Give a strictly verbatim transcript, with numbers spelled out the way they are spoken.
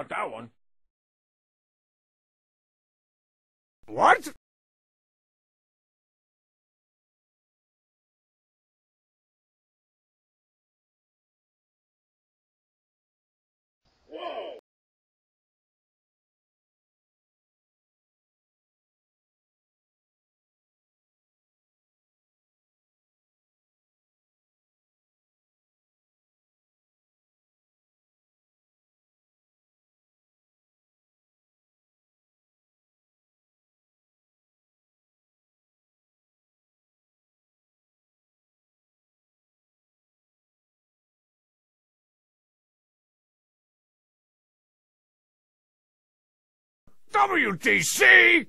about that one. What? W D C?